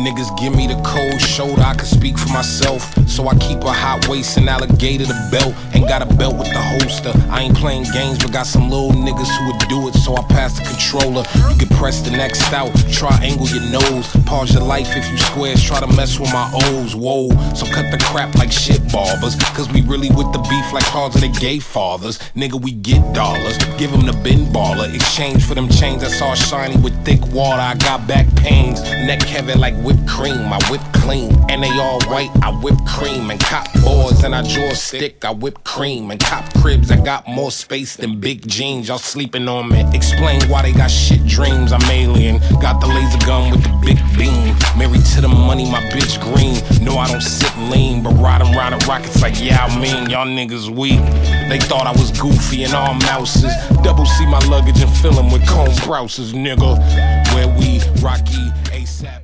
Niggas give me the cold shoulder, I can speak for myself. So I keep a hot waist and alligator the belt, and got a belt with the holster. I ain't playing games, but got some little niggas who would do it, so I pass the controller. You can press the next out, triangle your nose, pause your life if you squares, try to mess with my O's. Whoa, so cut the crap like shit barbers, cause we really with the beef like cars of the gay fathers. Nigga, we get dollars, give them the bin baller, exchange for them chains. I saw shiny with thick water, I got back pains, neck heavy like whipped cream. I whip clean, and they all white, I whip cream, and cop boards, and I draw stick, I whip cream, and cop cribs, I got more space than big jeans, y'all sleeping on me. Explain why they got shit dreams, I'm alien, got the laser gun with the big beam, married to the money, my bitch green. No, I don't sit lean, but ride them round the rockets like Yao Ming. Y'all niggas weak, they thought I was goofy and all mouses, double C my luggage and fill them with comb blouses, nigga, where we Rocky ASAP.